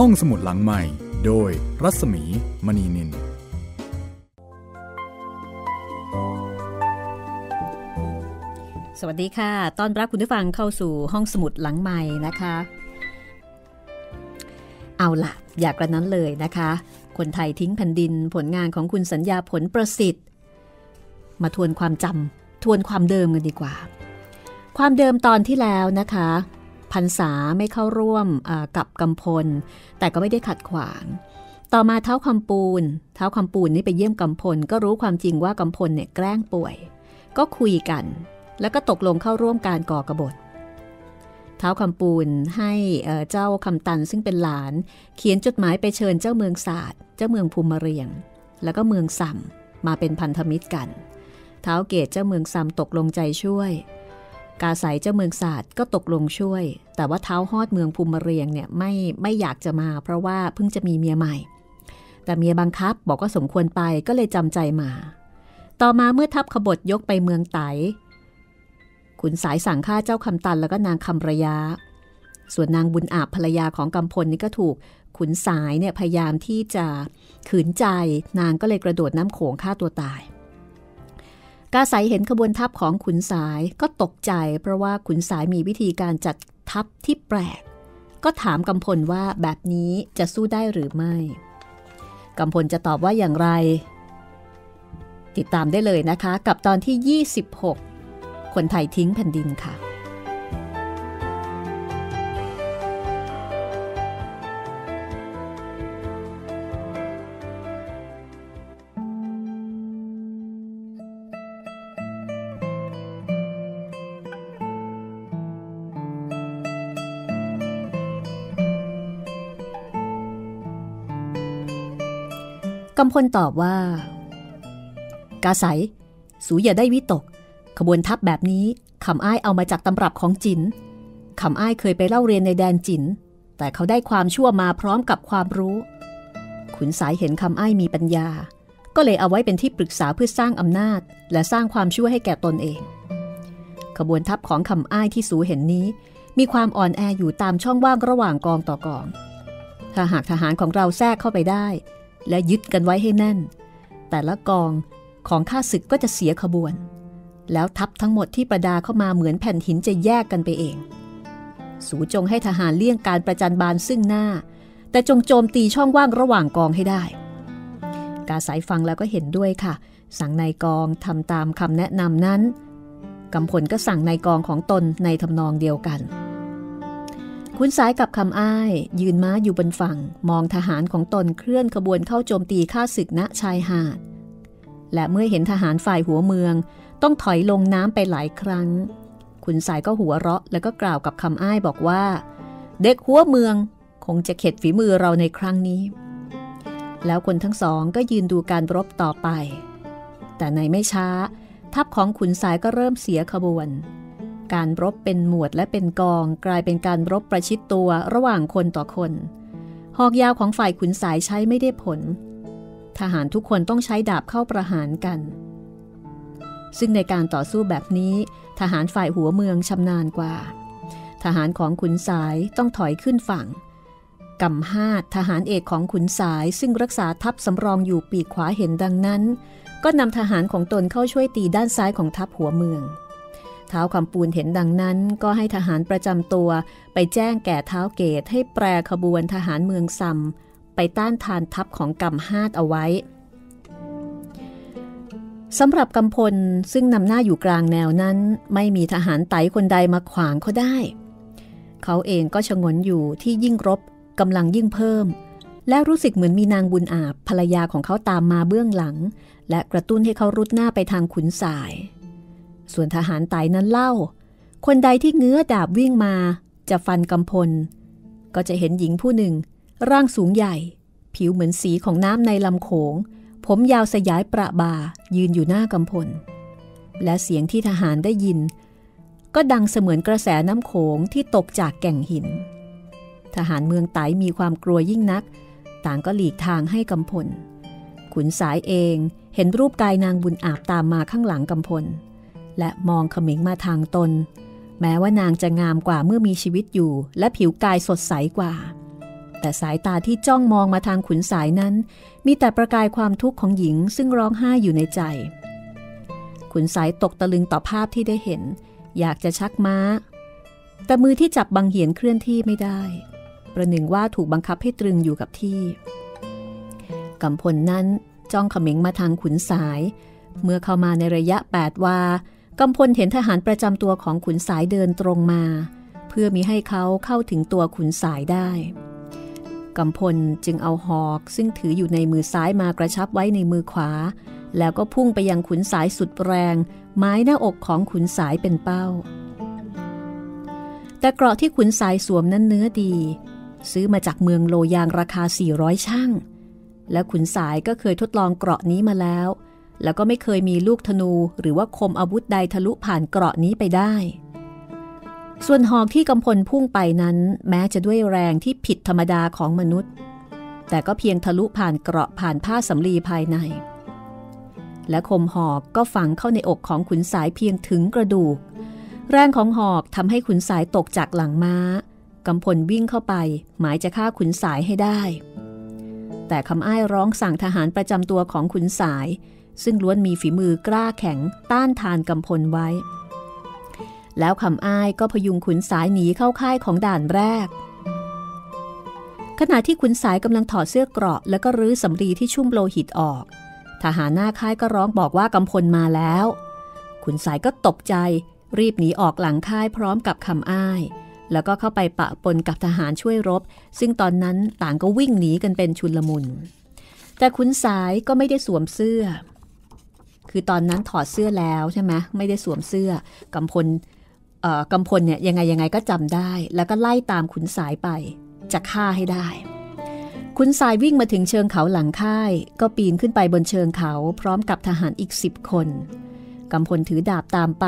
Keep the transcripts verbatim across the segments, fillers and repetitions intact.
ห้องสมุดหลังใหม่โดยรัศมีมณีนินสวัสดีค่ะต้อนรับคุณผู้ฟังเข้าสู่ห้องสมุดหลังใหม่นะคะเอาล่ะอยากกระนั้นเลยนะคะคนไทยทิ้งแผ่นดินผลงานของคุณสัญญาผลประสิทธิ์มาทวนความจำทวนความเดิมกันดีกว่าความเดิมตอนที่แล้วนะคะพรรษาไม่เข้าร่วมกับกำพลแต่ก็ไม่ได้ขัดขวางต่อมาเท้าคำปูนเท้าคำปูนนี่ไปเยี่ยมกำพลก็รู้ความจริงว่ากำพลเนี่ยแกล้งป่วยก็คุยกันแล้วก็ตกลงเข้าร่วมการก่อกบฏเท้าคำปูนให้เจ้าคำตันซึ่งเป็นหลานเขียนจดหมายไปเชิญเจ้าเมืองศาสตร์เจ้าเมืองภูมิเรียงแล้วก็เมืองสัมมาเป็นพันธมิตรกันเท้าเกตเจ้าเมืองสัมตกลงใจช่วยกาสายเจ้าเมืองศาสตร์ก็ตกลงช่วยแต่ว่าเท้าฮอดเมืองภูมิเรียงเนี่ยไม่ไม่อยากจะมาเพราะว่าเพิ่งจะมีเมียใหม่แต่เมียบังคับบอกว่าสมควรไปก็เลยจำใจมาต่อมาเมื่อทัพขบฏยกไปเมืองไตขุนสายสั่งฆ่าเจ้าคำตันแล้วก็นางคำระยะส่วนนางบุญอาบภรรยาของกำพลนี่ก็ถูกขุนสายเนี่ยพยายามที่จะขืนใจนางก็เลยกระโดดน้ำโขงฆ่าตัวตายกาสายเห็นขบวนทัพของขุนสายก็ตกใจเพราะว่าขุนสายมีวิธีการจัดทัพที่แปลกก็ถามกำพลว่าแบบนี้จะสู้ได้หรือไม่กำพลจะตอบว่าอย่างไรติดตามได้เลยนะคะกับตอนที่ยี่สิบหกคนไทยทิ้งแผ่นดินค่ะกำพลตอบว่ากาไสสูอย่าได้วิตกขบวนทัพแบบนี้คำอ้ายเอามาจากตำรับของจินคำอ้ายเคยไปเล่าเรียนในแดนจินแต่เขาได้ความชั่วมาพร้อมกับความรู้ขุนสายเห็นคำอ้ายมีปัญญาก็เลยเอาไว้เป็นที่ปรึกษาเพื่อสร้างอำนาจและสร้างความชั่วให้แก่ตนเองขบวนทัพของคำอ้ายที่สูเห็นนี้มีความอ่อนแออยู่ตามช่องว่างระหว่างกองต่อกองถ้าหากทหารของเราแทรกเข้าไปได้และยึดกันไว้ให้แน่นแต่ละกองของข้าศึกก็จะเสียขบวนแล้วทัพทั้งหมดที่ประดาเข้ามาเหมือนแผ่นหินจะแยกกันไปเองสูจงให้ทหารเลี่ยงการประจันบานซึ่งหน้าแต่จงโจมตีช่องว่างระหว่างกองให้ได้กาสายฟังแล้วก็เห็นด้วยค่ะสั่งนายกองทำตามคำแนะนำนั้นกำพลก็สั่งนายกองของตนในทำนองเดียวกันขุนสายกับคำอ้ายยืนม้าอยู่บนฝั่งมองทหารของตนเคลื่อนขบวนเข้าโจมตีข้าศึกณชายหาดและเมื่อเห็นทหารฝ่ายหัวเมืองต้องถอยลงน้ำไปหลายครั้งขุนสายก็หัวเราะแล้วก็กล่าวกับคำอ้ายบอกว่าเด็กหัวเมืองคงจะเข็ดฝีมือเราในครั้งนี้แล้วคนทั้งสองก็ยืนดูการรบต่อไปแต่ในไม่ช้าทัพของขุนสายก็เริ่มเสียขบวนการรบเป็นหมวดและเป็นกองกลายเป็นการรบประชิดตัวระหว่างคนต่อคนหอกยาวของฝ่ายขุนสายใช้ไม่ได้ผลทหารทุกคนต้องใช้ดาบเข้าประหารกันซึ่งในการต่อสู้แบบนี้ทหารฝ่ายหัวเมืองชำนาญกว่าทหารของขุนสายต้องถอยขึ้นฝั่งกำฮาดทหารเอกของขุนสายซึ่งรักษาทัพสำรองอยู่ปีกขวาเห็นดังนั้นก็นำทหารของตนเข้าช่วยตีด้านซ้ายของทัพหัวเมืองเท้าคำปูนเห็นดังนั้นก็ให้ทหารประจำตัวไปแจ้งแก่เท้าเกตให้แปรขบวนทหารเมืองซัมไปต้านทานทัพของกำฮาดเอาไว้สำหรับกำพลซึ่งนำหน้าอยู่กลางแนวนั้นไม่มีทหารไต่คนใดมาขวางเขาได้เขาเองก็ชงนอยู่ที่ยิ่งรบกำลังยิ่งเพิ่มและรู้สึกเหมือนมีนางบุญอาบภรรยาของเขาตามมาเบื้องหลังและกระตุ้นให้เขารุดหน้าไปทางขุนสายส่วนทหารไต่นั้นเล่าคนใดที่เงื้อดาบวิ่งมาจะฟันกำพลก็จะเห็นหญิงผู้หนึ่งร่างสูงใหญ่ผิวเหมือนสีของน้ำในลำโขงผมยาวสยายประบายืนอยู่หน้ากำพลและเสียงที่ทหารได้ยินก็ดังเสมือนกระแสน้ำโขงที่ตกจากแก่งหินทหารเมืองไต่มีความกลัวยิ่งนักต่างก็หลีกทางให้กำพลขุนสายเองเห็นรูปกายนางบุญอาบตามมาข้างหลังกำพลและมองเขม็งมาทางตนแม้ว่านางจะงามกว่าเมื่อมีชีวิตอยู่และผิวกายสดใสกว่า แต่สายตาที่จ้องมองมาทางขุนสายนั้นมีแต่ประกายความทุกข์ของหญิงซึ่งร้องไห้อยู่ในใจขุนสายตกตะลึงต่อภาพที่ได้เห็นอยากจะชักม้าแต่มือที่จับบังเหียนเคลื่อนที่ไม่ได้ประหนึ่งว่าถูกบังคับให้ตรึงอยู่กับที่กำพลนั้นจ้องเขม็งมาทางขุนสายเมื่อเข้ามาในระยะแปดวากำพลเห็นทหารประจำตัวของขุนสายเดินตรงมาเพื่อมิให้เขาเข้าถึงตัวขุนสายได้กำพลจึงเอาหอกซึ่งถืออยู่ในมือซ้ายมากระชับไว้ในมือขวาแล้วก็พุ่งไปยังขุนสายสุดแรงไม้หน้าอกของขุนสายเป็นเป้าแต่เกราะที่ขุนสายสวมนั้นเนื้อดีซื้อมาจากเมืองโลยางราคาสี่ร้อยช่างและขุนสายก็เคยทดลองเกราะนี้มาแล้วแล้วก็ไม่เคยมีลูกธนูหรือว่าคมอาวุธใดทะลุผ่านเกราะนี้ไปได้ส่วนหอกที่กำพลพุ่งไปนั้นแม้จะด้วยแรงที่ผิดธรรมดาของมนุษย์แต่ก็เพียงทะลุผ่านเกราะผ่านผ้าสำลีภายในและคมหอกก็ฝังเข้าในอกของขุนสายเพียงถึงกระดูกแรงของหอกทำให้ขุนสายตกจากหลังม้ากำพลวิ่งเข้าไปหมายจะฆ่าขุนสายให้ได้แต่คำอ้ายร้องสั่งทหารประจำตัวของขุนสายซึ่งล้วนมีฝีมือกล้าแข็งต้านทานกำพลไว้แล้วคำอ้ายก็พยุงขุนสายหนีเข้าค่ายของด่านแรกขณะที่ขุนสายกำลังถอดเสื้อเกราะแล้วก็รื้อสำลีที่ชุ่มโลหิตออกทหารหน้าค่ายก็ร้องบอกว่ากำพลมาแล้วขุนสายก็ตกใจรีบหนีออกหลังค่ายพร้อมกับคำอ้ายแล้วก็เข้าไปปะปนกับทหารช่วยรบซึ่งตอนนั้นต่างก็วิ่งหนีกันเป็นชุลมุนแต่ขุนสายก็ไม่ได้สวมเสื้อคือตอนนั้นถอดเสื้อแล้วใช่ไหมไม่ได้สวมเสื้อกำพลเอ่อกำพลเนี่ยยังไงยังไงก็จำได้แล้วก็ไล่ตามขุนสายไปจะฆ่าให้ได้ขุนสายวิ่งมาถึงเชิงเขาหลังค่ายก็ปีนขึ้นไปบนเชิงเขาพร้อมกับทหารอีกสิบคนกำพลถือดาบตามไป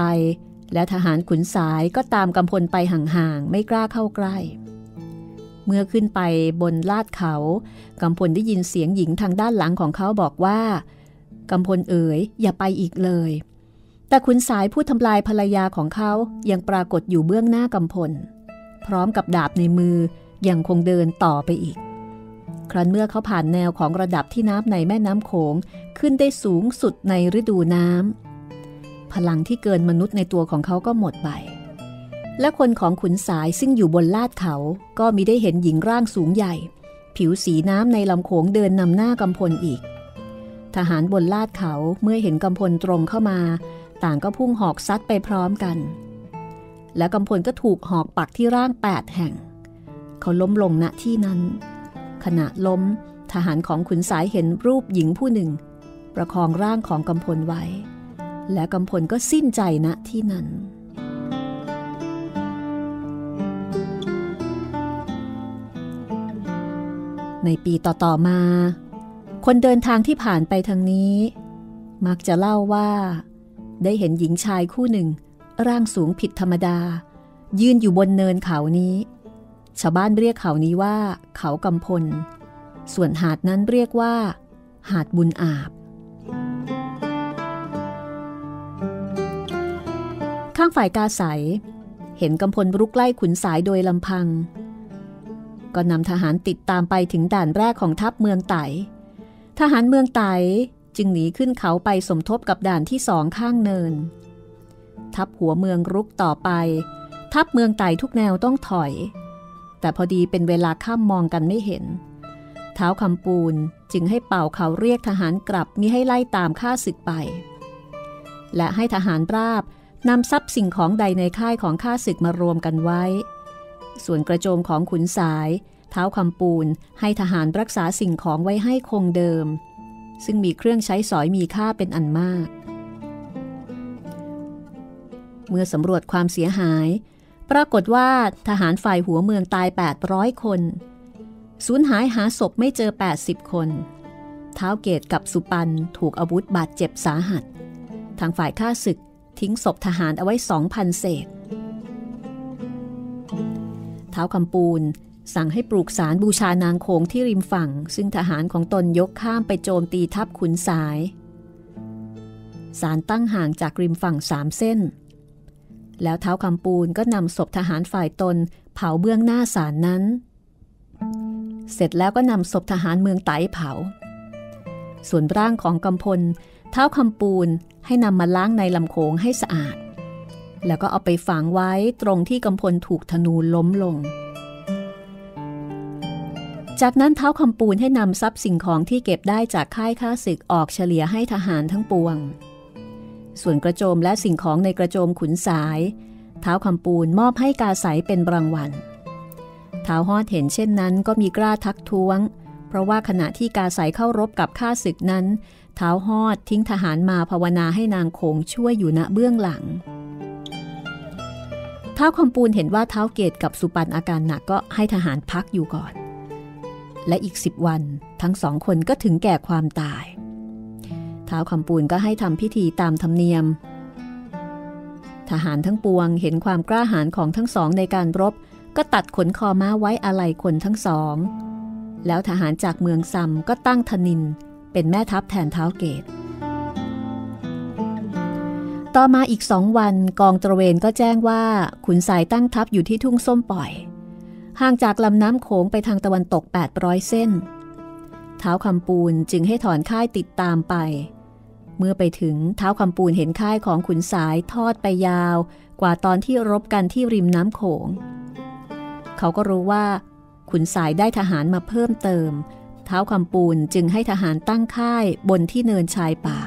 และทหารขุนสายก็ตามกำพลไปห่างๆไม่กล้าเข้าใกล้เมื่อขึ้นไปบนลาดเขากำพลได้ยินเสียงหญิงทางด้านหลังของเขาบอกว่ากำพลเอ๋ยอย่าไปอีกเลยแต่ขุนสายผู้ทำลายภรรยาของเขายังปรากฏอยู่เบื้องหน้ากำพลพร้อมกับดาบในมือยังคงเดินต่อไปอีกครั้นเมื่อเขาผ่านแนวของระดับที่น้ำในแม่น้ำโขงขึ้นได้สูงสุดในฤดูน้ำพลังที่เกินมนุษย์ในตัวของเขาก็หมดไปและคนของขุนสายซึ่งอยู่บนลาดเขาก็มิได้เห็นหญิงร่างสูงใหญ่ผิวสีน้ำในลำโขงเดินนำหน้ากำพลอีกทหารบนลาดเขาเมื่อเห็นกำพลตรงเข้ามาต่างก็พุ่งหอกซัดไปพร้อมกันและกำพลก็ถูกหอกปักที่ร่างแปดแห่งเขาล้มลงณที่นั้นขณะล้มทหารของขุนสายเห็นรูปหญิงผู้หนึ่งประคองร่างของกำพลไว้และกำพลก็สิ้นใจณที่นั้นในปีต่อๆมาคนเดินทางที่ผ่านไปทางนี้มักจะเล่าว่าได้เห็นหญิงชายคู่หนึ่งร่างสูงผิดธรรมดายืนอยู่บนเนินเขานี้ชาวบ้านเรียกเขานี้ว่าเขากำพลส่วนหาดนั้นเรียกว่าหาดบุญอาบข้างฝ่ายกาไสเห็นกำพลรุกไล่ขุนสายโดยลำพังก็นำทหารติดตามไปถึงด่านแรกของทัพเมืองไต่ทหารเมืองไต่จึงหนีขึ้นเขาไปสมทบกับด่านที่สองข้างเนินทัพหัวเมืองรุกต่อไปทัพเมืองไต่ทุกแนวต้องถอยแต่พอดีเป็นเวลาค่ำมองกันไม่เห็นท้าวคำปูนจึงให้เป่าเขาเรียกทหารกลับมิให้ไล่ตามข้าศึกไปและให้ทหารราบนำทรัพย์สิ่งของใดในค่ายของข้าศึกมารวมกันไว้ส่วนกระโจมของขุนสายท้าวคำปูนให้ทหารรักษาสิ่งของไว้ให้คงเดิมซึ่งมีเครื่องใช้สอยมีค่าเป็นอันมากเมื่อสำรวจความเสียหายปรากฏว่าทหารฝ่ายหัวเมืองตายแปดร้อยคนสูญหายหาศพไม่เจอแปดสิบคนท้าวเกตกับสุปันถูกอาวุธบาดเจ็บสาหัสทางฝ่ายข้าศึกทิ้งศพทหารเอาไว้ สองพัน เศษท้าวคำปูนสั่งให้ปลูกศาลบูชานางโขงที่ริมฝั่งซึ่งทหารของตนยกข้ามไปโจมตีทัพขุนสายศาลตั้งห่างจากริมฝั่งสามเส้นแล้วท้าวคำปูนก็นำศพทหารฝ่ายตนเผาเบื้องหน้าศาลนั้น เสร็จแล้วก็นำศพทหารเมืองไต้เผาส่วนร่างของกำพลเท้าคำปูนให้นำมาล้างในลำโขงให้สะอาดแล้วก็เอาไปฝังไว้ตรงที่กำพลถูกธนูล้มลงจากนั้นเท้าคำปูนให้นำทรัพย์สิ่งของที่เก็บได้จากค่ายข้าศึกออกเฉลี่ยให้ทหารทั้งปวงส่วนกระโจมและสิ่งของในกระโจมขุนสายเท้าคำปูนมอบให้กาสายเป็นรางวัลเท้าฮอดเห็นเช่นนั้นก็มีกล้าทักท้วงเพราะว่าขณะที่กาสายเข้ารบกับข้าศึกนั้นเท้าฮอดทิ้งทหารมาภาวนาให้นางคงช่วยอยู่ณเบื้องหลังเท้าคำปูนเห็นว่าเท้าเกตกับสุปันอาการหนักก็ให้ทหารพักอยู่ก่อนและอีกสิบวันทั้งสองคนก็ถึงแก่ความตายท้าวคำปูนก็ให้ทำพิธีตามธรรมเนียมทหารทั้งปวงเห็นความกล้าหาญของทั้งสองในการรบก็ตัดขนคอม้าไว้อาลัยคนทั้งสองแล้วทหารจากเมืองซัมก็ตั้งธนินเป็นแม่ทัพแทนท้าวเกตต่อมาอีกสองวันกองตระเวนก็แจ้งว่าขุนสายตั้งทัพอยู่ที่ทุ่งส้มป่อยห่างจากลำน้ำโขงไปทางตะวันตกแปดร้อยเส้นท้าวคำปูนจึงให้ถอนค่ายติดตามไปเมื่อไปถึงท้าวคำปูนเห็นค่ายของขุนสายทอดไปยาวกว่าตอนที่รบกันที่ริมน้ำโขงเขาก็รู้ว่าขุนสายได้ทหารมาเพิ่มเติมท้าวคำปูนจึงให้ทหารตั้งค่ายบนที่เนินชายป่า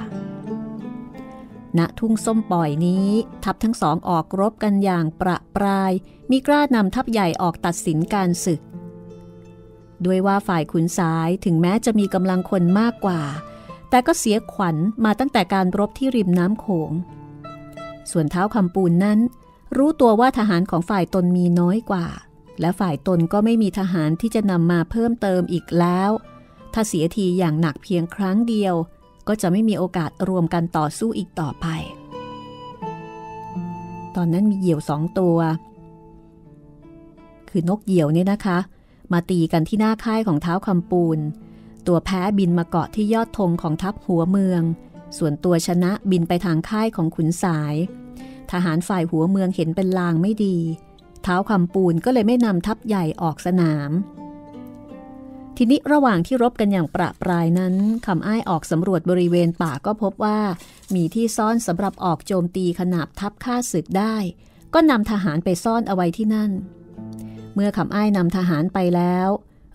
ณทุ่งส้มป่อยนี้ทัพทั้งสองออกรบกันอย่างประปรายมีกล้านำทัพใหญ่ออกตัดสินการศึกด้วยว่าฝ่ายขุนสายถึงแม้จะมีกำลังคนมากกว่าแต่ก็เสียขวัญมาตั้งแต่การรบที่ริมน้ำโขงส่วนท้าวคำปูนนั้นรู้ตัวว่าทหารของฝ่ายตนมีน้อยกว่าและฝ่ายตนก็ไม่มีทหารที่จะนำมาเพิ่มเติมอีกแล้วถ้าเสียทีอย่างหนักเพียงครั้งเดียวก็จะไม่มีโอกาสรวมกันต่อสู้อีกต่อไปตอนนั้นมีเหยี่ยวสองตัวคือนกเหยี่ยวเนี่ยนะคะมาตีกันที่หน้าค่ายของท้าวคำปูนตัวแพ้บินมาเกาะที่ยอดธงของทัพหัวเมืองส่วนตัวชนะบินไปทางค่ายของขุนสายทหารฝ่ายหัวเมืองเห็นเป็นลางไม่ดีท้าวคำปูนก็เลยไม่นำทัพใหญ่ออกสนามทีนี้ระหว่างที่รบกันอย่างประปรายนั้นคำอ้ายออกสำรวจบริเวณป่าก็พบว่ามีที่ซ่อนสำหรับออกโจมตีขนาบทัพข้าศึกได้ก็นำทหารไปซ่อนเอาไว้ที่นั่นเมื่อคำอ้ายนำทหารไปแล้ว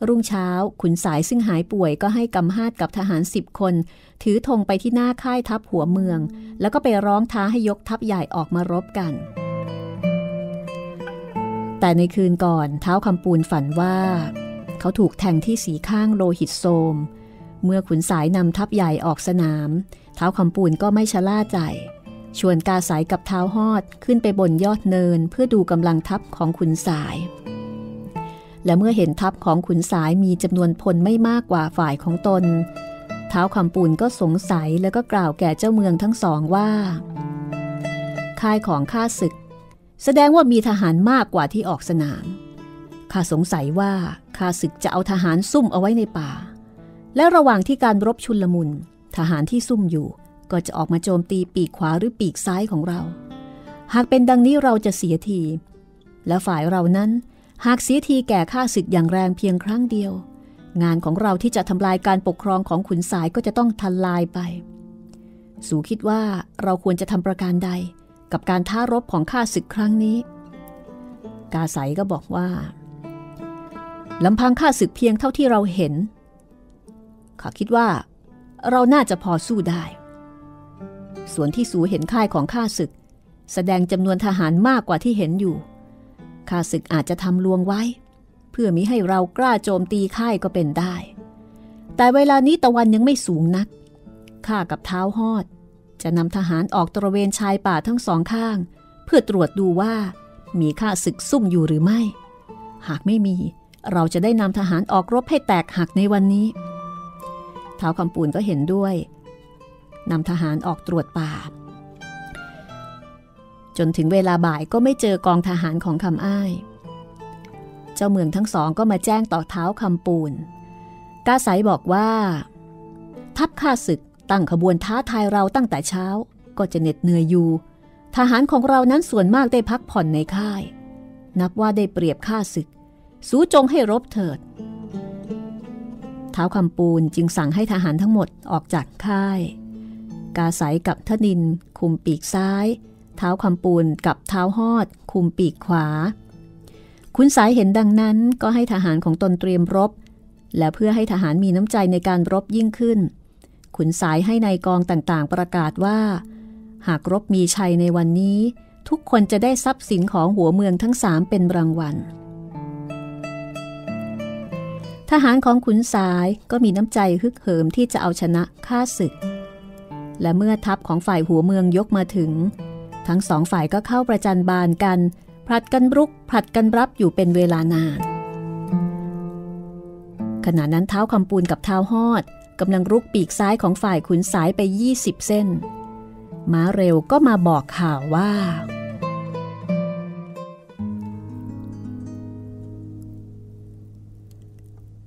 รุ่งเช้าขุนสายซึ่งหายป่วยก็ให้กำฮาดกับทหารสิบคนถือธงไปที่หน้าค่ายทัพหัวเมืองแล้วก็ไปร้องท้าให้ยกทัพใหญ่ออกมารบกันแต่ในคืนก่อนท้าวคำปูนฝันว่าเขาถูกแทงที่สีข้างโลหิตโสมเมื่อขุนสายนำทัพใหญ่ออกสนามท้าวคำปูนก็ไม่ชะล่าใจชวนกาสายกับท้าวฮอดขึ้นไปบนยอดเนินเพื่อดูกำลังทัพของขุนสายและเมื่อเห็นทัพของขุนสายมีจำนวนพลไม่มากกว่าฝ่ายของตนท้าวคำปูนก็สงสัยแล้วก็กล่าวแก่เจ้าเมืองทั้งสองว่าค่ายของข้าศึกแสดงว่ามีทหารมากกว่าที่ออกสนามข้าสงสัยว่าข้าศึกจะเอาทหารซุ่มเอาไว้ในป่าและระหว่างที่การรบชุลมุนทหารที่ซุ่มอยู่ก็จะออกมาโจมตีปีกขวาหรือปีกซ้ายของเราหากเป็นดังนี้เราจะเสียทีและฝ่ายเรานั้นหากเสียทีแก่ข้าศึกอย่างแรงเพียงครั้งเดียวงานของเราที่จะทำลายการปกครองของขุนสายก็จะต้องทลายไปสู่คิดว่าเราควรจะทำประการใดกับการท้ารบของข้าศึกครั้งนี้กาสายก็บอกว่าลำพังข้าศึกเพียงเท่าที่เราเห็นข้าคิดว่าเราน่าจะพอสู้ได้ส่วนที่สูเห็นค่ายของข้าศึกแสดงจำนวนทหารมากกว่าที่เห็นอยู่ข้าศึกอาจจะทำลวงไว้เพื่อมิให้เรากล้าโจมตีค่ายก็เป็นได้แต่เวลานี้ตะวันยังไม่สูงนักข้ากับท้าวฮอดจะนำทหารออกตระเวนชายป่าทั้งสองข้างเพื่อตรวจดูว่ามีข้าศึกซุ่มอยู่หรือไม่หากไม่มีเราจะได้นำทหารออกรบให้แตกหักในวันนี้ท้าวคำปูนก็เห็นด้วยนำทหารออกตรวจป่าจนถึงเวลาบ่ายก็ไม่เจอกองทหารของคำอ้ายเจ้าเมืองทั้งสองก็มาแจ้งต่อท้าวคำปูนกาสายบอกว่าทัพข้าศึกตั้งขบวนท้าทายเราตั้งแต่เช้าก็จะเหน็ดเหนื่อยอยู่ทหารของเรานั้นส่วนมากได้พักผ่อนในค่ายนับว่าได้เปรียบข้าศึกสู้จงให้รบเถิด ท้าวคำปูนจึงสั่งให้ทหารทั้งหมดออกจากค่ายกาสายกับทนินคุมปีกซ้ายท้าวคำปูนกับท้าวฮอดคุมปีกขวาขุนสายเห็นดังนั้นก็ให้ทหารของตนเตรียมรบและเพื่อให้ทหารมีน้ำใจในการรบยิ่งขึ้นขุนสายให้นายกองต่างๆประกาศว่าหากรบมีชัยในวันนี้ทุกคนจะได้ทรัพย์สินของหัวเมืองทั้งสามเป็นรางวัลทหารของขุนสายก็มีน้ำใจฮึกเหิมที่จะเอาชนะข้าศึกและเมื่อทัพของฝ่ายหัวเมืองยกมาถึงทั้งสองฝ่ายก็เข้าประจันบานกันผลัดกันรุกผลัดกันรับอยู่เป็นเวลานานขณะนั้นท้าวคำปูนกับท้าวฮอดกำลังรุกปีกซ้ายของฝ่ายขุนสายไปยี่สิบเส้นม้าเร็วก็มาบอกข่าวว่า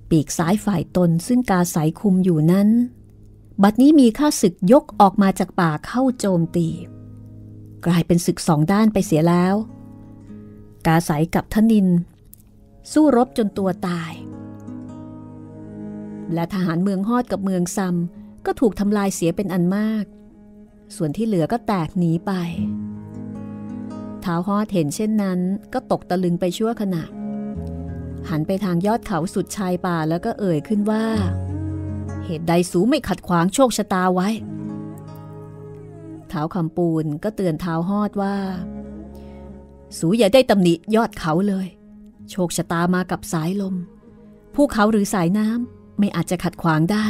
ปีกซ้ายฝ่ายตนซึ่งกาสายคุมอยู่นั้นบัดนี้มีข้าศึกยกออกมาจากป่าเข้าโจมตีกลายเป็นศึกสองด้านไปเสียแล้วกาสายกับทนินสู้รบจนตัวตายและทหารเมืองฮอดกับเมืองซัมก็ถูกทำลายเสียเป็นอันมากส่วนที่เหลือก็แตกหนีไปท้าวฮอดเห็นเช่นนั้นก็ตกตะลึงไปชั่วขณะหันไปทางยอดเขาสุดชายป่าแล้วก็เอ่ยขึ้นว่าเหตุใดสูไม่ขัดขวางโชคชะตาไว้ท้าวคำปูนก็เตือนท้าวฮอดว่าสูอย่าได้ตำหนิยอดเขาเลยโชคชะตามากับสายลมภูเขาหรือสายน้ำไม่อาจจะขัดขวางได้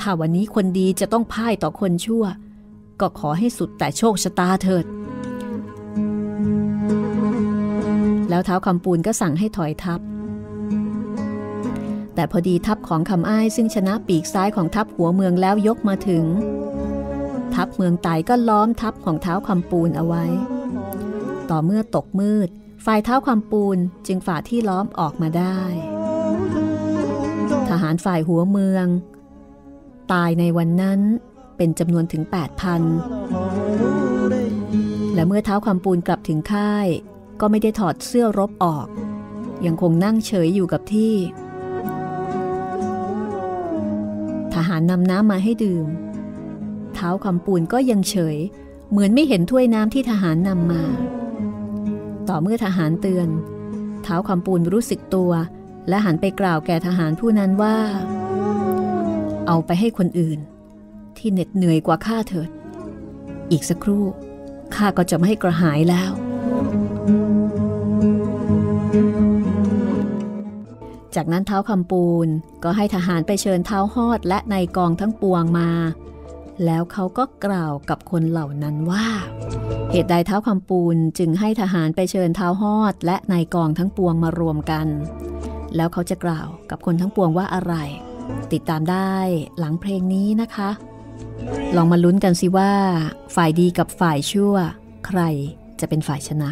ถ้าวันนี้คนดีจะต้องพ่ายต่อคนชั่วก็ขอให้สุดแต่โชคชะตาเถิดแล้วท้าวคำปูนก็สั่งให้ถอยทัพแต่พอดีทัพของคำอ้ายซึ่งชนะปีกซ้ายของทัพหัวเมืองแล้วยกมาถึงทัพเมืองไต่ก็ล้อมทัพของท้าวคำปูนเอาไว้ต่อเมื่อตกมืดฝ่ายท้าวคำปูนจึงฝ่าที่ล้อมออกมาได้ทหารฝ่ายหัวเมืองตายในวันนั้นเป็นจำนวนถึง แปดพัน และเมื่อท้าวคำปูนกลับถึงค่ายก็ไม่ได้ถอดเสื้อรบออกยังคงนั่งเฉยอยู่กับที่ทหารนำน้ำมาให้ดื่มท้าวคำปูนก็ยังเฉยเหมือนไม่เห็นถ้วยน้ำที่ทหารนำมาต่อเมื่อทหารเตือนท้าวคำปูนรู้สึกตัวและหันไปกล่าวแก่ทหารผู้นั้นว่าเอาไปให้คนอื่นที่เหน็ดเหนื่อยกว่าข้าเถิดอีกสักครู่ข้าก็จะไม่ให้กระหายแล้วจากนั้นท้าวคำปูนก็ให้ทหารไปเชิญท้าวฮอดและนายกองทั้งปวงมาแล้วเขาก็กล่าวกับคนเหล่านั้นว่าเหตุใดท้าวคำปูนจึงให้ทหารไปเชิญท้าวฮอดและนายกองทั้งปวงมารวมกันแล้วเขาจะกล่าวกับคนทั้งปวงว่าอะไรติดตามได้หลังเพลงนี้นะคะลองมาลุ้นกันสิว่าฝ่ายดีกับฝ่ายชั่วใครจะเป็นฝ่ายชนะ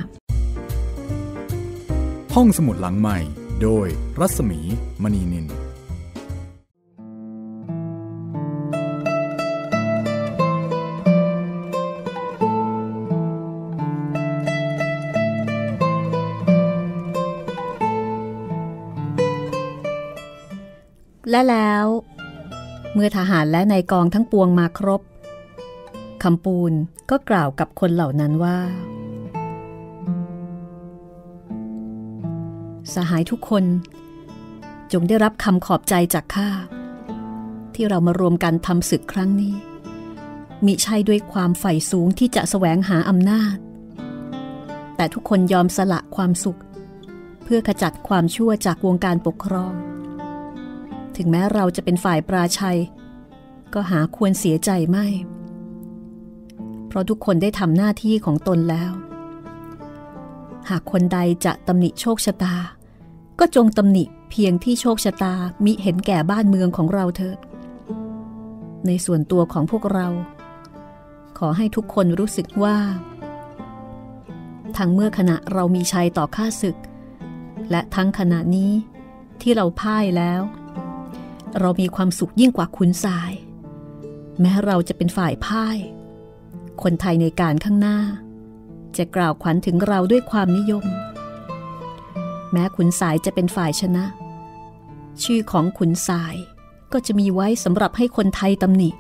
ห้องสมุดหลังใหม่โดยรัศมีมณีนินและแล้วเมื่อทหารและนายกองทั้งปวงมาครบคำปูนก็กล่าวกับคนเหล่านั้นว่าสหายทุกคนจงได้รับคำขอบใจจากข้าที่เรามารวมกันทำศึกครั้งนี้มิใช่ด้วยความใฝ่สูงที่จะแสวงหาอำนาจแต่ทุกคนยอมสละความสุขเพื่อขจัดความชั่วจากวงการปกครองถึงแม้เราจะเป็นฝ่ายปราชัยก็หาควรเสียใจไม่เพราะทุกคนได้ทำหน้าที่ของตนแล้วหากคนใดจะตำหนิโชคชะตาก็จงตำหนิเพียงที่โชคชะตามิเห็นแก่บ้านเมืองของเราเถิดในส่วนตัวของพวกเราขอให้ทุกคนรู้สึกว่าทั้งเมื่อขณะเรามีชัยต่อข้าศึกและทั้งขณะนี้ที่เราพ่ายแล้วเรามีความสุขยิ่งกว่าขุนสายแม้เราจะเป็นฝ่ายพ่ายคนไทยในการข้างหน้าจะกล่าวขวัญถึงเราด้วยความนิยมแม้ขุนสายจะเป็นฝ่ายชนะชื่อของขุนสาย ก็จะมีไว้สำหรับให้คนไทยตำหนิ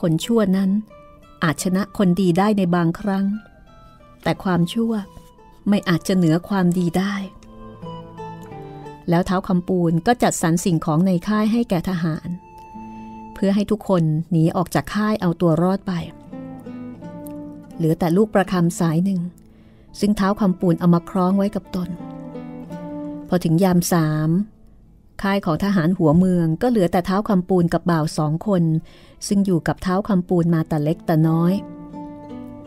คนชั่วนั้นอาจชนะคนดีได้ในบางครั้งแต่ความชั่วไม่อาจจะเหนือความดีได้แล้วท้าวคำปูนก็จัดสรรสิ่งของในค่ายให้แก่ทหารเพื่อให้ทุกคนหนีออกจากค่ายเอาตัวรอดไปเหลือแต่ลูกประคำสายหนึ่งซึ่งท้าวคำปูนเอามาคล้องไว้กับตนพอถึงยามสามค่ายของทหารหัวเมืองก็เหลือแต่ท้าวคำปูนกับบ่าวสองคนซึ่งอยู่กับท้าวคำปูนมาแต่เล็กแต่น้อย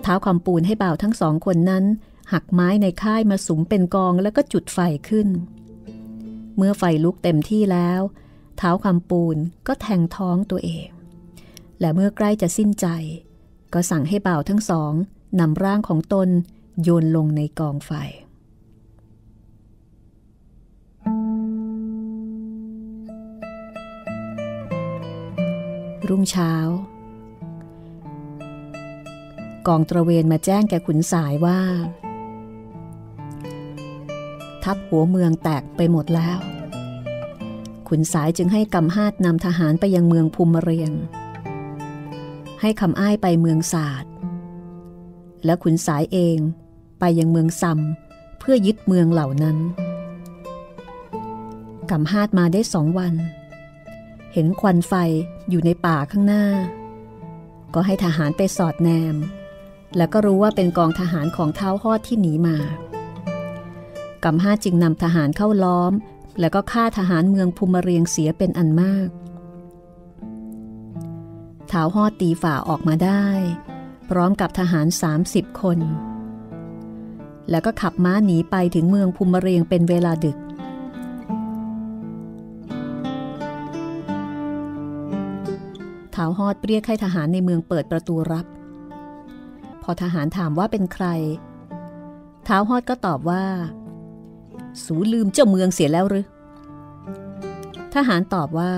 ท้าวคำปูนให้บ่าวทั้งสองคนนั้นหักไม้ในค่ายมาสุมเป็นกองแล้วก็จุดไฟขึ้นเมื่อไฟลุกเต็มที่แล้วท้าวคำปูนก็แทงท้องตัวเองและเมื่อใกล้จะสิ้นใจก็สั่งให้บ่าวทั้งสองนำร่างของตนโยนลงในกองไฟรุ่งเช้ากองตระเวนมาแจ้งแก่ขุนสายว่าทัพหัวเมืองแตกไปหมดแล้วขุนสายจึงให้กำฮาดนำทหารไปยังเมืองภูมิเรียงให้คำอ้ายไปเมืองศาสตร์และขุนสายเองไปยังเมืองซำเพื่อยึดเมืองเหล่านั้นกำฮาดมาได้สองวันเห็นควันไฟอยู่ในป่าข้างหน้าก็ให้ทหารไปสอดแนมแล้วก็รู้ว่าเป็นกองทหารของท้าวฮอดที่หนีมากำฮาดจึงนำทหารเข้าล้อมแล้วก็ฆ่าทหารเมืองภูมิเรียงเสียเป็นอันมากท้าวฮอดตีฝ่าออกมาได้พร้อมกับทหารสามสิบคนแล้วก็ขับม้าหนีไปถึงเมืองภูมิเรียงเป็นเวลาดึกท้าวฮอดเรียกให้ทหารในเมืองเปิดประตูรับพอทหารถามว่าเป็นใครท้าวฮอดก็ตอบว่าสูลืมเจ้าเมืองเสียแล้วหรือทหารตอบว่า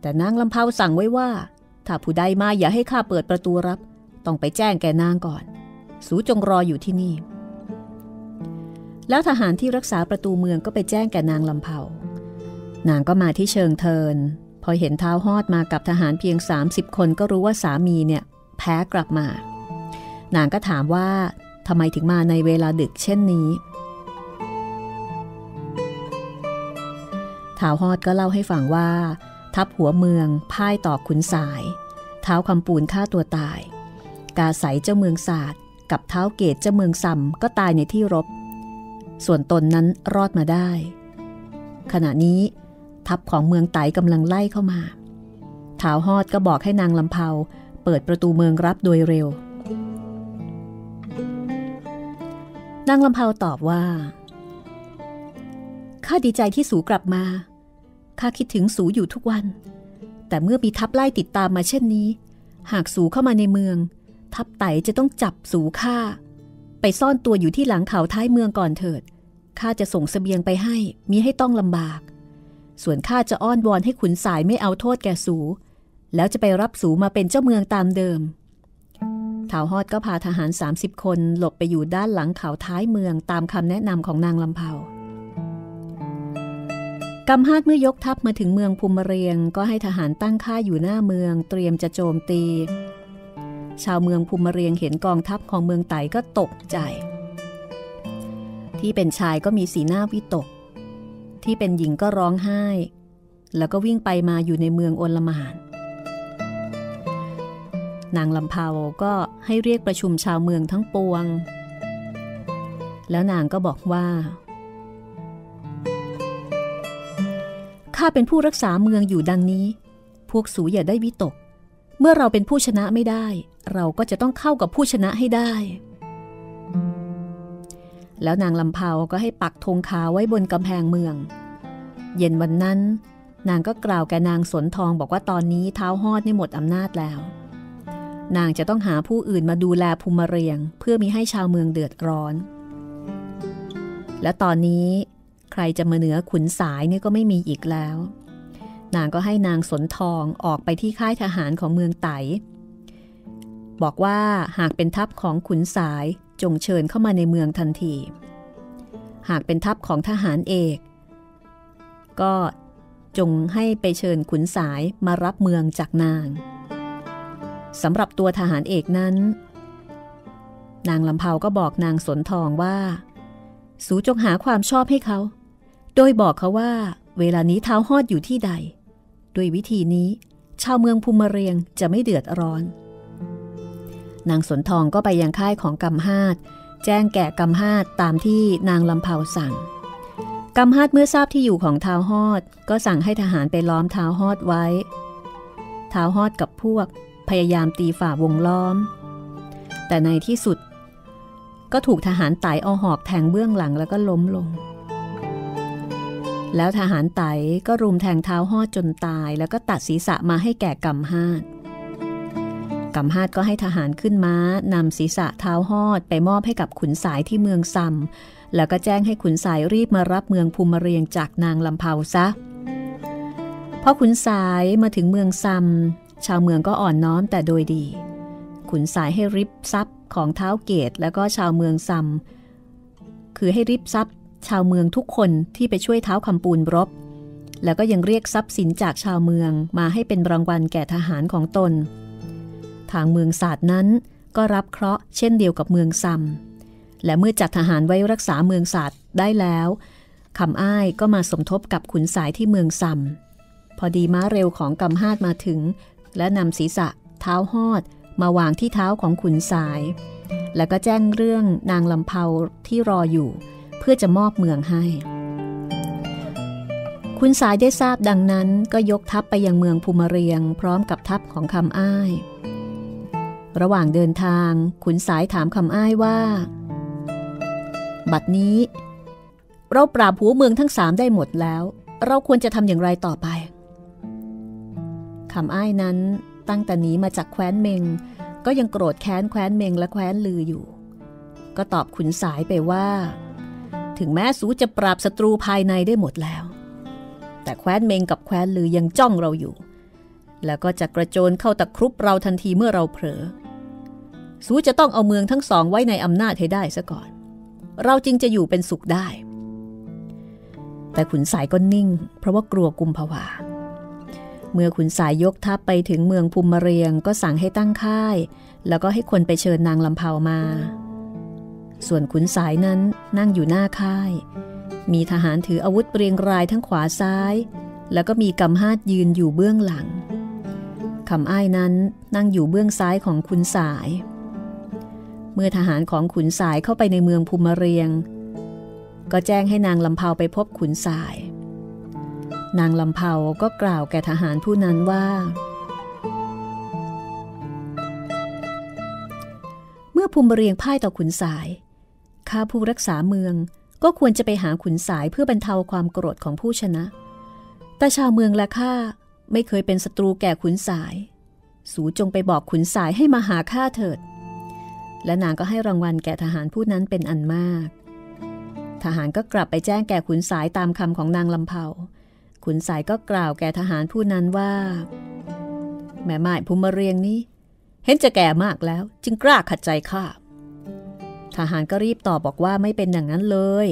แต่นางลำเภาสั่งไว้ว่าถ้าผู้ใดมาอย่าให้ข้าเปิดประตูรับต้องไปแจ้งแก่นางก่อนสูจงรออยู่ที่นี่แล้วทหารที่รักษาประตูเมืองก็ไปแจ้งแก่นางลำเภานางก็มาที่เชิงเทินพอเห็นท้าวฮอดมากับทหารเพียงสามสิบคนก็รู้ว่าสามีเนี่ยแพ้กลับมานางก็ถามว่าทำไมถึงมาในเวลาดึกเช่นนี้ท้าวฮอดก็เล่าให้ฟังว่าทัพหัวเมืองพ่ายต่อขุนสายท้าวคำปูนฆ่าตัวตายกาไสเจ้าเมืองศาสตร์กับท้าวเกตเจ้าเมืองซำก็ตายในที่รบส่วนตนนั้นรอดมาได้ขณะนี้ทัพของเมืองไต่กำลังไล่เข้ามาท้าวฮอดก็บอกให้นางลำเภาเปิดประตูเมืองรับโดยเร็วนางลำเภาตอบว่าข้าดีใจที่สูกลับมาข้าคิดถึงสูอยู่ทุกวันแต่เมื่อมีทัพไล่ติดตามมาเช่นนี้หากสูเข้ามาในเมืองทัพไต่จะต้องจับสูฆ่าไปซ่อนตัวอยู่ที่หลังเขาท้ายเมืองก่อนเถิดข้าจะส่งเสบียงไปให้มิให้ต้องลำบากส่วนข้าจะอ้อนวอนให้ขุนสายไม่เอาโทษแก่สูแล้วจะไปรับสูมาเป็นเจ้าเมืองตามเดิมท้าวฮอดก็พาทหารสามสิบคนหลบไปอยู่ด้านหลังเขาท้ายเมืองตามคำแนะนำของนางลำเภากำฮาดเมื่อยกทัพมาถึงเมืองภูมิเรียงก็ให้ทหารตั้งค่ายอยู่หน้าเมืองเตรียมจะโจมตีชาวเมืองภูมิเรียงเห็นกองทัพของเมืองไต่ก็ตกใจที่เป็นชายก็มีสีหน้าวิตกที่เป็นหญิงก็ร้องไห้แล้วก็วิ่งไปมาอยู่ในเมืองโอลหม่านนางลำเภาก็ให้เรียกประชุมชาวเมืองทั้งปวงแล้วนางก็บอกว่าข้าเป็นผู้รักษาเมืองอยู่ดังนี้พวกสูอย่าได้วิตกเมื่อเราเป็นผู้ชนะไม่ได้เราก็จะต้องเข้ากับผู้ชนะให้ได้แล้วนางลำเภาก็ให้ปักธงขาวไว้บนกำแพงเมืองเย็นวันนั้นนางก็กล่าวแก่นางสนทองบอกว่าตอนนี้ท้าวฮอดได้หมดอำนาจแล้วนางจะต้องหาผู้อื่นมาดูแลภูมิเรียงเพื่อมิให้ชาวเมืองเดือดร้อนและตอนนี้ใครจะมาเหนือขุนสายนี่ก็ไม่มีอีกแล้วนางก็ให้นางสนทองออกไปที่ค่ายทหารของเมืองไต่บอกว่าหากเป็นทัพของขุนสายจงเชิญเข้ามาในเมืองทันทีหากเป็นทัพของทหารเอกก็ จงให้ไปเชิญขุนสายมารับเมืองจากนางสำหรับตัวทหารเอกนั้นนางลำเภาก็บอกนางสนทองว่าสูจงหาความชอบให้เขาโดยบอกเขาว่าเวลานี้ท้าวฮอดอยู่ที่ใดด้วยวิธีนี้ชาวเมืองภูมิเรียงจะไม่เดือดร้อนนางสนทองก็ไปยังค่ายของกำฮาดแจ้งแก่กำฮาดตามที่นางลำเภาสั่งกำฮาดเมื่อทราบที่อยู่ของท้าวฮอดก็สั่งให้ทหารไปล้อมท้าวฮอดไว้ท้าวฮอดกับพวกพยายามตีฝ่าวงล้อมแต่ในที่สุดก็ถูกทหารไต่เอาหอกแทงเบื้องหลังแล้วก็ล้มลงแล้วทหารไต่ก็รุมแทงท้าวฮอดจนตายแล้วก็ตัดศีรษะมาให้แก่กำฮาดกำฮาดก็ให้ทหารขึ้นม้านำศีรษะท้าวฮอดไปมอบให้กับขุนสายที่เมืองซัมแล้วก็แจ้งให้ขุนสายรีบมารับเมืองภูมิเรียงจากนางลำเภาซะพอขุนสายมาถึงเมืองซัมชาวเมืองก็อ่อนน้อมแต่โดยดีขุนสายให้ริบทรัพย์ของท้าวเกตแล้วก็ชาวเมืองซัมคือให้ริบทรัพย์ชาวเมืองทุกคนที่ไปช่วยท้าวคำปูนรบแล้วก็ยังเรียกทรัพย์สินจากชาวเมืองมาให้เป็นรางวัลแก่ทหารของตนทางเมืองศาสตร์นั้นก็รับเคราะห์เช่นเดียวกับเมืองซัมและเมื่อจัดทหารไว้รักษาเมืองศาสตร์ได้แล้วคำอ้ายก็มาสมทบกับขุนสายที่เมืองซัมพอดีม้าเร็วของกำฮาดมาถึงและนำศีรษะท้าวฮอดมาวางที่เท้าของขุนสายแล้วก็แจ้งเรื่องนางลำเภาที่รออยู่เพื่อจะมอบเมืองให้ขุนสายได้ทราบดังนั้นก็ยกทัพไปยังเมืองภูมิเรียงพร้อมกับทัพของคำอ้ายระหว่างเดินทางขุนสายถามคำอ้ายว่าบัดนี้เราปราบหัวเมืองทั้งสามได้หมดแล้วเราควรจะทำอย่างไรต่อไปคำอ้ายนั้นตั้งแต่หนีมาจากแคว้นเมงก็ยังโกรธแค้นแคว้นเมงและแคว้นลืออยู่ก็ตอบขุนสายไปว่าถึงแม้สูจะปราบศัตรูภายในได้หมดแล้วแต่แคว้นเมงกับแคว้นลือยังจ้องเราอยู่แล้วก็จะกระโจนเข้าตะครุบเราทันทีเมื่อเราเผลอสูจะต้องเอาเมืองทั้งสองไว้ในอำนาจให้ได้ซะก่อนเราจึงจะอยู่เป็นสุขได้แต่ขุนสายก็นิ่งเพราะว่ากลัวกุมภาวะเมื่อขุนสายยกทัพไปถึงเมืองภูมิเรียงก็สั่งให้ตั้งค่ายแล้วก็ให้คนไปเชิญนางลำเภามาส่วนขุนสายนั้นนั่งอยู่หน้าค่ายมีทหารถืออาวุธเรียงรายทั้งขวาซ้ายแล้วก็มีกำฮาดยืนอยู่เบื้องหลังคำอ้ายนั้นนั่งอยู่เบื้องซ้ายของขุนสายเมื่อทหารของขุนสายเข้าไปในเมืองภูมิเรียงก็แจ้งให้นางลำเภาไปพบขุนสายนางลำเภาก็กล่าวแก่ทหารผู้นั้นว่าเมื่อภูมิเรียงพ่ายต่อขุนสายข้าผู้รักษาเมืองก็ควรจะไปหาขุนสายเพื่อบรรเทาความโกรธของผู้ชนะแต่ชาวเมืองและข้าไม่เคยเป็นศัตรูแก่ขุนสายสูจงไปบอกขุนสายให้มาหาข้าเถิดและนางก็ให้รางวัลแก่ทหารผู้นั้นเป็นอันมากทหารก็กลับไปแจ้งแก่ขุนสายตามคำของนางลำเภาขุนสายก็กล่าวแก่ทหารผู้นั้นว่าแม่ม่ายภูมิเรียงนี้เห็นจะแก่มากแล้วจึงกล้าขัดใจข้าทหารก็รีบตอบบอกว่าไม่เป็นอย่างนั้นเลย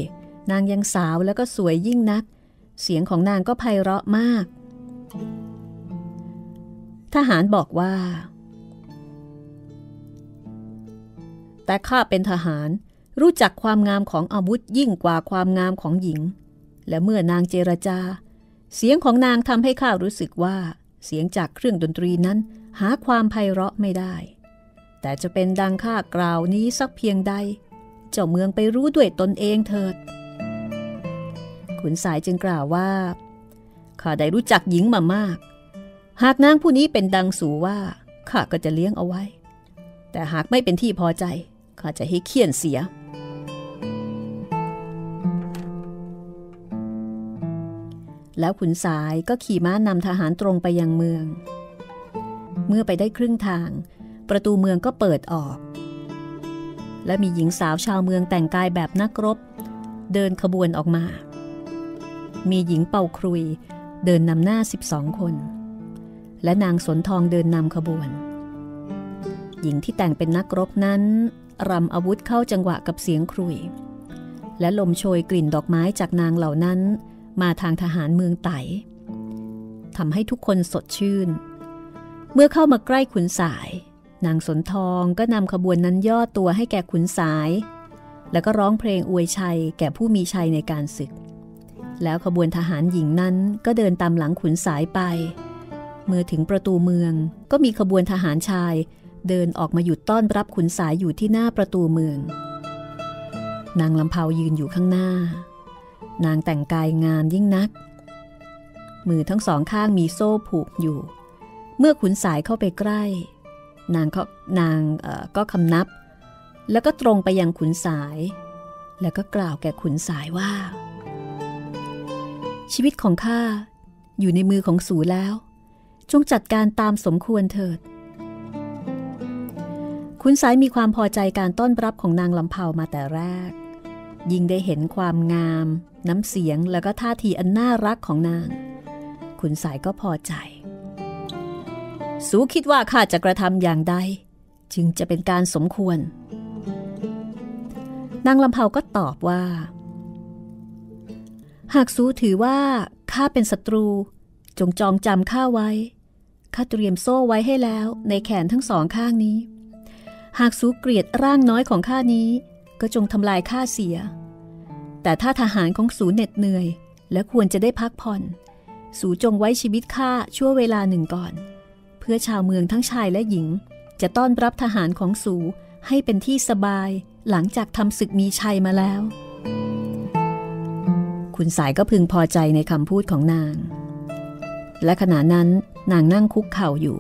นางยังสาวแล้วก็สวยยิ่งนักเสียงของนางก็ไพเราะมากทหารบอกว่าแต่ข้าเป็นทหารรู้จักความงามของอาวุธยิ่งกว่าความงามของหญิงและเมื่อนางเจรจาเสียงของนางทำให้ข้ารู้สึกว่าเสียงจากเครื่องดนตรีนั้นหาความไพเราะไม่ได้แต่จะเป็นดังข้ากล่าวนี้สักเพียงใดเจ้าเมืองไปรู้ด้วยตนเองเถิดขุนสายจึงกล่าวว่าข้าได้รู้จักหญิงมามากหากนางผู้นี้เป็นดังสูว่าข้าก็จะเลี้ยงเอาไว้แต่หากไม่เป็นที่พอใจข้าจะให้เคี่ยนเสียแล้วขุนสายก็ขี่ม้านำทหารตรงไปยังเมืองเมื่อไปได้ครึ่งทางประตูเมืองก็เปิดออกและมีหญิงสาวชาวเมืองแต่งกายแบบนักรบเดินขบวนออกมามีหญิงเป่าครุยเดินนำหน้าสิบสองคนและนางสนทองเดินนำขบวนหญิงที่แต่งเป็นนักรบนั้นรำอาวุธเข้าจังหวะกับเสียงครุยและลมโชยกลิ่นดอกไม้จากนางเหล่านั้นมาทางทหารเมืองไต่ ทำให้ทุกคนสดชื่นเมื่อเข้ามาใกล้ขุนสายนางสนทองก็นำขบวนนั้นย่อตัวให้แก่ขุนสายแล้วก็ร้องเพลงอวยชัยแก่ผู้มีชัยในการศึกแล้วขบวนทหารหญิงนั้นก็เดินตามหลังขุนสายไปเมื่อถึงประตูเมืองก็มีขบวนทหารชายเดินออกมาหยุดต้อนรับขุนสายอยู่ที่หน้าประตูเมืองนางลำเภายืนอยู่ข้างหน้านางแต่งกายงามยิ่งนักมือทั้งสองข้างมีโซ่ผูกอยู่เมื่อขุนสายเข้าไปใกล้นางก็นางก็คำนับแล้วก็ตรงไปยังขุนสายแล้วก็กล่าวแก่ขุนสายว่าชีวิตของข้าอยู่ในมือของสูแล้วจงจัดการตามสมควรเถิดขุนสายมีความพอใจการต้อนรับของนางลำเภามาแต่แรกยิ่งได้เห็นความงามน้ำเสียงและก็ท่าทีอันน่ารักของนางขุนสายก็พอใจสูคิดว่าข้าจะกระทำอย่างใดจึงจะเป็นการสมควรนางลำเภาก็ตอบว่าหากสูถือว่าข้าเป็นศัตรูจงจองจำข้าไว้ข้าเตรียมโซ่ไว้ให้แล้วในแขนทั้งสองข้างนี้หากสูเกลียดร่างน้อยของข้านี้ก็จงทำลายข้าเสียแต่ถ้าทหารของสูเหน็ดเหนื่อยและควรจะได้พักผ่อนสูจงไว้ชีวิตข้าชั่วเวลาหนึ่งก่อนเพื่อชาวเมืองทั้งชายและหญิงจะต้อนรับทหารของสูให้เป็นที่สบายหลังจากทำศึกมีชัยมาแล้วขุนสายก็พึงพอใจในคำพูดของนางและขณะนั้นนางนั่งคุกเข่าอยู่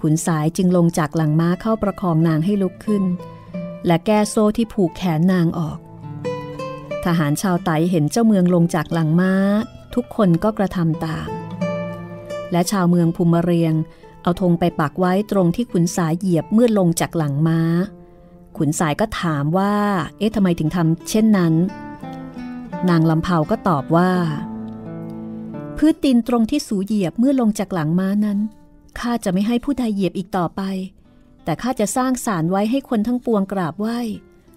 ขุนสายจึงลงจากหลังม้าเข้าประคองนางให้ลุกขึ้นและแก้โซ่ที่ผูกแขนนางออกทหารชาวไต้เห็นเจ้าเมืองลงจากหลังม้าทุกคนก็กระทำตามและชาวเมืองภูมิเรียงเอาธงไปปักไว้ตรงที่ขุนสายเหยียบเมื่อลงจากหลังม้าขุนสายก็ถามว่าเอ๊ะทำไมถึงทำเช่นนั้นนางลำเภาก็ตอบว่าพื้นดินตรงที่สูเหยียบเมื่อลงจากหลังม้านั้นข้าจะไม่ให้ผู้ใดเหยียบอีกต่อไปแต่ข้าจะสร้างศาลไว้ให้คนทั้งปวงกราบไหว้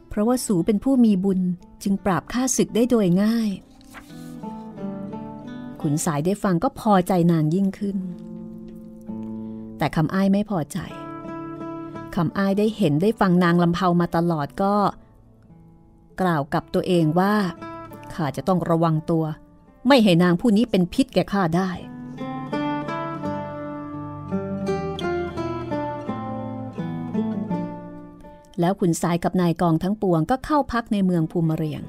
เพราะว่าสูเป็นผู้มีบุญจึงปราบข้าศึกได้โดยง่ายขุนสายได้ฟังก็พอใจนางยิ่งขึ้นแต่คำอ้ายไม่พอใจคำอ้ายได้เห็นได้ฟังนางลำเภามาตลอดก็กล่าวกับตัวเองว่าข้าจะต้องระวังตัวไม่ให้นางผู้นี้เป็นพิษแก่ข้าได้แล้วขุนสายกับนายกองทั้งปวงก็เข้าพักในเมืองภูมิเรียง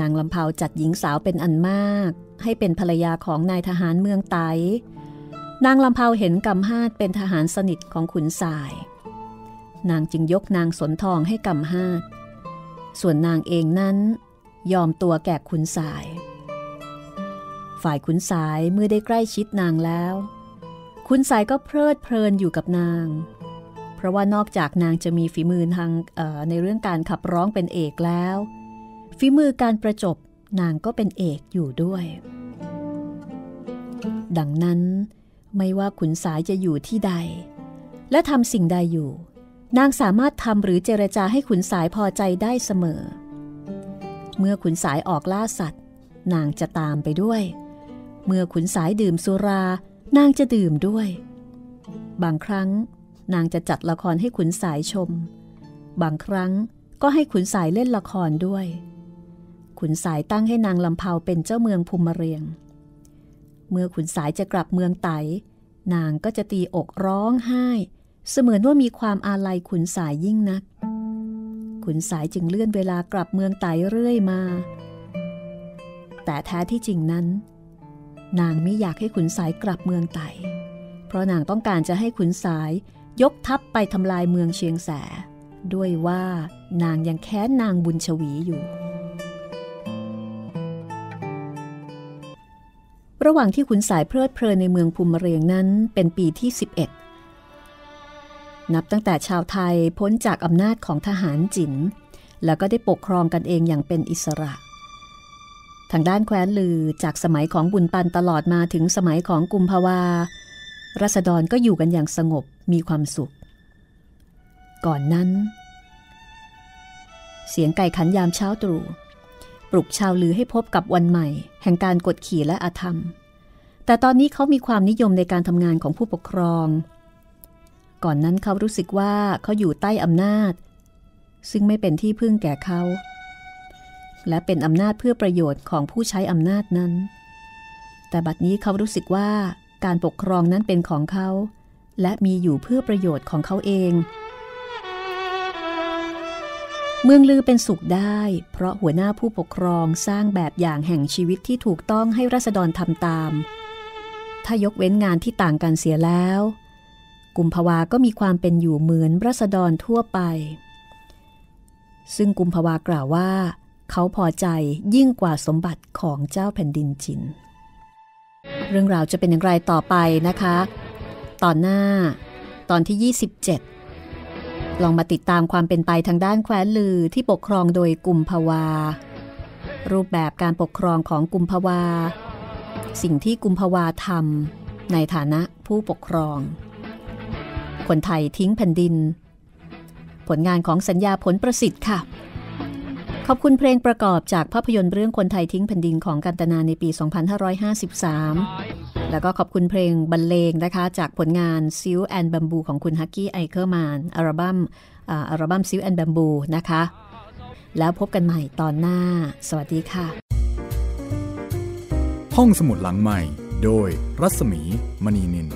นางลำเภาจัดหญิงสาวเป็นอันมากให้เป็นภรรยาของนายทหารเมืองไต้นางลำเภาเห็นกำฮาดเป็นทหารสนิทของขุนสายนางจึงยกนางสนทองให้กำฮาดส่วนนางเองนั้นยอมตัวแก่ขุนสายฝ่ายขุนสายเมื่อได้ใกล้ชิดนางแล้วขุนสายก็เพลิดเพลินอยู่กับนางเพราะว่านอกจากนางจะมีฝีมือทางเอ่อในเรื่องการขับร้องเป็นเอกแล้วฝีมือการประจบนางก็เป็นเอกอยู่ด้วยดังนั้นไม่ว่าขุนสายจะอยู่ที่ใดและทำสิ่งใดอยู่นางสามารถทำหรือเจรจาให้ขุนสายพอใจได้เสมอเมื่อขุนสายออกล่าสัตว์นางจะตามไปด้วยเมื่อขุนสายดื่มสุรานางจะดื่มด้วยบางครั้งนางจะจัดละครให้ขุนสายชมบางครั้งก็ให้ขุนสายเล่นละครด้วยขุนสายตั้งให้นางลำเภาเป็นเจ้าเมืองภูมิเรียงเมื่อขุนสายจะกลับเมืองไต้นางก็จะตีอกร้องไห้เสมือนว่ามีความอาลัยขุนสายยิ่งนักขุนสายจึงเลื่อนเวลากลับเมืองไต้เรื่อยมาแต่แท้ที่จริงนั้นนางไม่อยากให้ขุนสายกลับเมืองไต้เพราะนางต้องการจะให้ขุนสายยกทัพไปทำลายเมืองเชียงแสด้วยว่านางยังแค้นนางบุญชวีอยู่ระหว่างที่ขุนสายเพลิดเพลินในเมืองภูมิเรียงนั้นเป็นปีที่สิบเอ็ดนับตั้งแต่ชาวไทยพ้นจากอำนาจของทหารจิ๋นแล้วก็ได้ปกครองกันเองอย่างเป็นอิสระทางด้านแคว้นลือจากสมัยของบุญปันตลอดมาถึงสมัยของกุมภาวาราษฎรก็อยู่กันอย่างสงบมีความสุขก่อนนั้นเสียงไก่ขันยามเช้าตรู่ ปลุกชาวลือให้พบกับวันใหม่แห่งการกดขี่และอาธรรมแต่ตอนนี้เขามีความนิยมในการทำงานของผู้ปกครองก่อนนั้นเขารู้สึกว่าเขาอยู่ใต้อำนาจซึ่งไม่เป็นที่พึ่งแก่เขาและเป็นอำนาจเพื่อประโยชน์ของผู้ใช้อำนาจนั้นแต่บัดนี้เขารู้สึกว่าการปกครองนั้นเป็นของเขาและมีอยู่เพื่อประโยชน์ของเขาเองเมืองลือเป็นสุขได้เพราะหัวหน้าผู้ปกครองสร้างแบบอย่างแห่งชีวิตที่ถูกต้องให้ราษฎรทำตามถ้ายกเว้นงานที่ต่างกันเสียแล้วกุมภาวาก็มีความเป็นอยู่เหมือนราษฎรทั่วไปซึ่งกุมภาวากล่าวว่าเขาพอใจยิ่งกว่าสมบัติของเจ้าแผ่นดินจินเรื่องราวจะเป็นอย่างไรต่อไปนะคะตอนหน้าตอนที่ยี่สิบเจ็ดลองมาติดตามความเป็นไปทางด้านแคว้นลือที่ปกครองโดยกุมภาวารูปแบบการปกครองของกุมภาวาสิ่งที่กุมภาวาทำในฐานะผู้ปกครองคนไทยทิ้งแผ่นดินผลงานของสัญญาผลประสิทธิ์ค่ะขอบคุณเพลงประกอบจากภาพยนตร์เรื่องคนไทยทิ้งแผ่นดินของกันตนาในปีสองพันห้าร้อยห้าสิบสามแล้วก็ขอบคุณเพลงบรรเลงนะคะจากผลงานซิลแอนด์บัมบูของคุณฮักกี้ไอเคอร์แมนอัลบั้มอัลบั้มซิลแอนด์บัมบูนะคะแล้วพบกันใหม่ตอนหน้าสวัสดีค่ะห้องสมุดหลังใหม่โดยรัศมีมณีนิน